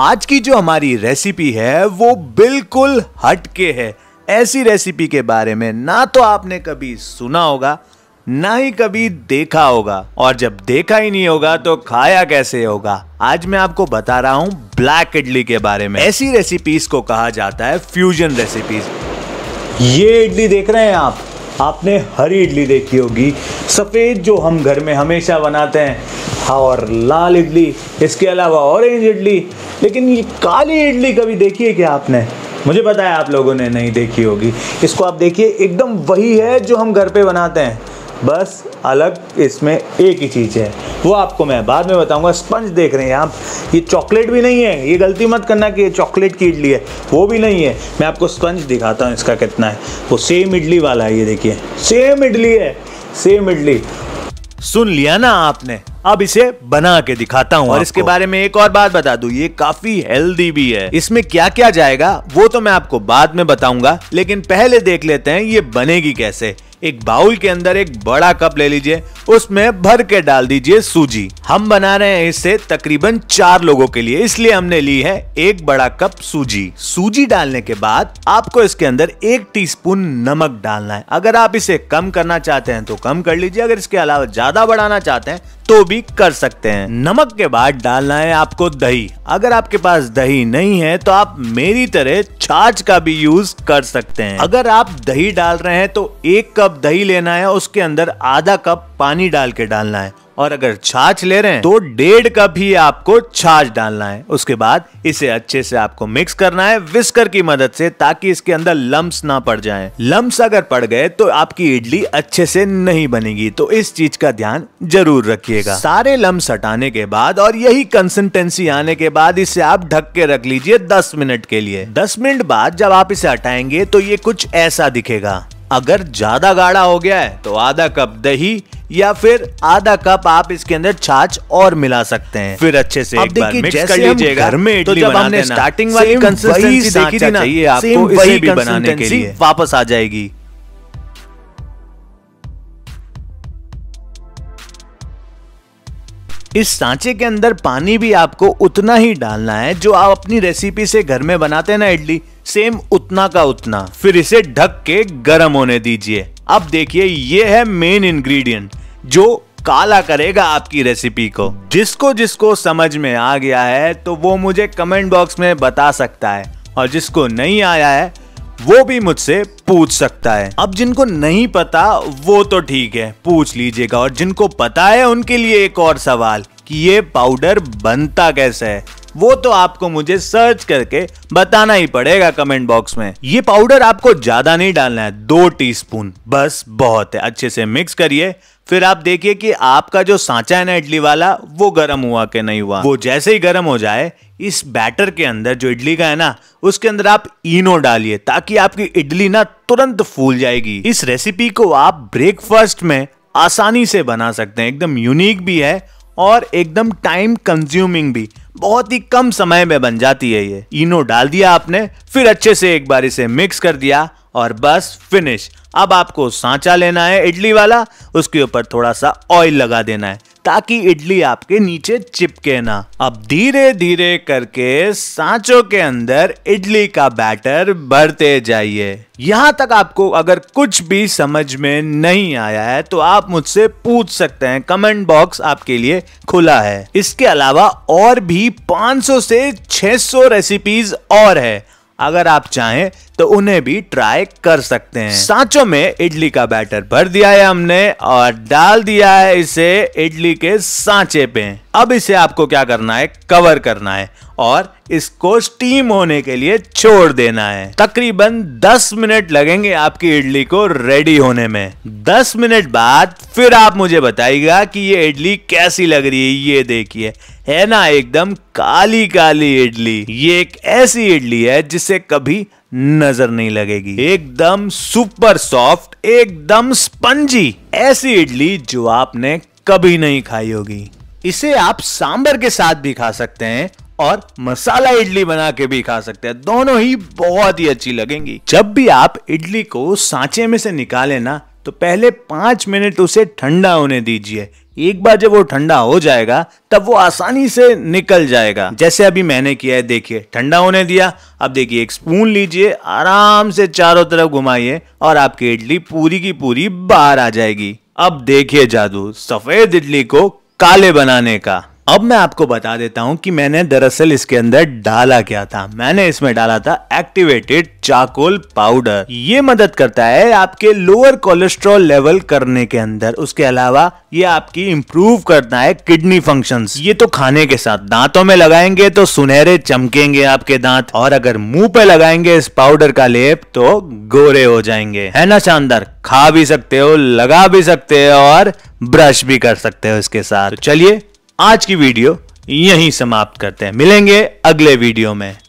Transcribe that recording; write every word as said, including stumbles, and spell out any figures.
आज की जो हमारी रेसिपी है वो बिल्कुल हटके है। ऐसी रेसिपी के बारे में ना तो आपने कभी सुना होगा ना ही कभी देखा होगा, और जब देखा ही नहीं होगा तो खाया कैसे होगा। आज मैं आपको बता रहा हूँ ब्लैक इडली के बारे में। ऐसी रेसिपीज को कहा जाता है फ्यूजन रेसिपीज। ये इडली देख रहे हैं आप, आपने हरी इडली देखी होगी, सफ़ेद जो हम घर में हमेशा बनाते हैं, और लाल इडली, इसके अलावा ऑरेंज इडली, लेकिन ये काली इडली कभी देखी है क्या आपने? मुझे पता है आप लोगों ने नहीं देखी होगी। इसको आप देखिए, एकदम वही है जो हम घर पे बनाते हैं, बस अलग इसमें एक ही चीज़ है, वो आपको मैं बाद में बताऊंगा। स्पंज देख रहे हैं आप, ये चॉकलेट भी नहीं है, ये गलती मत करना कि ये चॉकलेट की इडली है, वो भी नहीं है। मैं आपको स्पंज दिखाता हूँ इसका कितना है, वो सेम इडली वाला है, ये देखिए सेम इडली है, सेम इडली। सुन लिया ना आपने, अब इसे बना के दिखाता हूँ। और इसके बारे में एक और बात बता दूँ, ये काफी हेल्दी भी है। इसमें क्या क्या जाएगा वो तो मैं आपको बाद में बताऊंगा, लेकिन पहले देख लेते हैं ये बनेगी कैसे। एक बाउल के अंदर एक बड़ा कप ले लीजिए, उसमें भर के डाल दीजिए सूजी। हम बना रहे हैं इसे तकरीबन चार लोगों के लिए, इसलिए हमने ली है एक बड़ा कप सूजी। सूजी डालने के बाद आपको इसके अंदर एक टीस्पून नमक डालना है। अगर आप इसे कम करना चाहते हैं तो कम कर लीजिए, अगर इसके अलावा ज्यादा बढ़ाना चाहते हैं तो भी कर सकते हैं। नमक के बाद डालना है आपको दही। अगर आपके पास दही नहीं है तो आप मेरी तरह छाछ का भी यूज कर सकते हैं। अगर आप दही डाल रहे हैं तो एक कप दही लेना है, उसके अंदर आधा कप पानी डाल के डालना है, और अगर छाछ ले रहे हैं तो डेढ़ कप ही आपको छाछ डालना है। उसके बाद इसे अच्छे से आपको मिक्स करना है विस्कर की मदद से, ताकि इसके अंदर लम्स ना पड़ जाएं। लम्स अगर पड़ गए तो आपकी इडली अच्छे से नहीं बनेगी, तो इस चीज का ध्यान जरूर रखिएगा। सारे लम्स हटाने के बाद और यही कंसिस्टेंसी आने के बाद इसे आप ढक के रख लीजिए दस मिनट के लिए। दस मिनट बाद जब आप इसे हटाएंगे तो ये कुछ ऐसा दिखेगा। अगर ज्यादा गाढ़ा हो गया है तो आधा कप दही या फिर आधा कप आप इसके अंदर छाछ और मिला सकते हैं। फिर अच्छे से एक बार मिक्स कर लीजिएगा। घर में इडली बनाते हैं ना, स्टार्टिंग वाली कंसिस्टेंसी देखी थी ना, आपको इसे भी बनाने के लिए वापस आ जाएगी। इस सांचे के अंदर पानी भी आपको उतना ही डालना है जो आप अपनी रेसिपी से घर में बनाते हैं ना इडली, सेम उतना का उतना। फिर इसे ढक के गर्म होने दीजिए। अब देखिए, ये है मेन इंग्रेडिएंट जो काला करेगा आपकी रेसिपी को। जिसको जिसको समझ में आ गया है तो वो मुझे कमेंट बॉक्स में बता सकता है, और जिसको नहीं आया है वो भी मुझसे पूछ सकता है। अब जिनको नहीं पता वो तो ठीक है, पूछ लीजिएगा, और जिनको पता है उनके लिए एक और सवाल कि ये पाउडर बनता कैसे है, वो तो आपको मुझे सर्च करके बताना ही पड़ेगा कमेंट बॉक्स में। ये पाउडर आपको ज्यादा नहीं डालना है, दो टीस्पून बस बहुत है। अच्छे से मिक्स करिए, फिर आप देखिए कि आपका जो सांचा है ना इडली वाला, वो गर्म हुआ कि नहीं हुआ। वो जैसे ही गर्म हो जाए, इस बैटर के अंदर जो इडली का है ना, उसके अंदर आप इनो डालिए, ताकि आपकी इडली ना तुरंत फूल जाएगी। इस रेसिपी को आप ब्रेकफास्ट में आसानी से बना सकते हैं, एकदम यूनिक भी है और एकदम टाइम कंज्यूमिंग भी, बहुत ही कम समय में बन जाती है ये। इनो डाल दिया आपने, फिर अच्छे से एक बार इसे मिक्स कर दिया, और बस फिनिश। अब आपको सांचा लेना है इडली वाला, उसके ऊपर थोड़ा सा ऑयल लगा देना है ताकि इडली आपके नीचे चिपके ना। अब धीरे धीरे करके सांचों के अंदर इडली का बैटर भरते जाइए। यहाँ तक आपको अगर कुछ भी समझ में नहीं आया है तो आप मुझसे पूछ सकते हैं, कमेंट बॉक्स आपके लिए खुला है। इसके अलावा और भी पाँच सौ से छह सौ रेसिपीज और है, अगर आप चाहें तो उन्हें भी ट्राई कर सकते हैं। सांचों में इडली का बैटर भर दिया है हमने और डाल दिया है इसे इडली के सांचे पे। अब इसे आपको क्या करना है, कवर करना है और इसको स्टीम होने के लिए छोड़ देना है। तकरीबन दस मिनट लगेंगे आपकी इडली को रेडी होने में। दस मिनट बाद फिर आप मुझे बताइएगा कि ये इडली कैसी लग रही है। ये देखिए, है ना एकदम काली काली इडली। ये एक ऐसी इडली है जिसे कभी नजर नहीं लगेगी, एकदम सुपर सॉफ्ट, एकदम स्पंजी, ऐसी इडली जो आपने कभी नहीं खाई होगी। इसे आप सांभर के साथ भी खा सकते हैं और मसाला इडली बना के भी खा सकते हैं, दोनों ही बहुत ही अच्छी लगेंगी। जब भी आप इडली को सांचे में से निकालें ना, तो पहले पांच मिनट उसे ठंडा होने दीजिए, एक बार जब वो ठंडा हो जाएगा तब वो आसानी से निकल जाएगा। जैसे अभी मैंने किया है, देखिए ठंडा होने दिया। अब देखिए एक स्पून लीजिए, आराम से चारों तरफ घुमाइए और आपकी इडली पूरी की पूरी बाहर आ जाएगी। अब देखिए जादू, सफेद इडली को काले बनाने का। अब मैं आपको बता देता हूं कि मैंने दरअसल इसके अंदर डाला क्या था। मैंने इसमें डाला था एक्टिवेटेड चारकोल पाउडर। ये मदद करता है आपके लोअर कोलेस्ट्रॉल लेवल करने के अंदर। उसके अलावा ये आपकी इंप्रूव करता है किडनी फंक्शंस। ये तो खाने के साथ दांतों में लगाएंगे तो सुनहरे चमकेंगे आपके दांत, और अगर मुंह पे लगाएंगे इस पाउडर का लेप तो गोरे हो जाएंगे। है ना शानदार, खा भी सकते हो, लगा भी सकते हो और ब्रश भी कर सकते हो इसके साथ। तो चलिए आज की वीडियो यहीं समाप्त करते हैं, मिलेंगे अगले वीडियो में।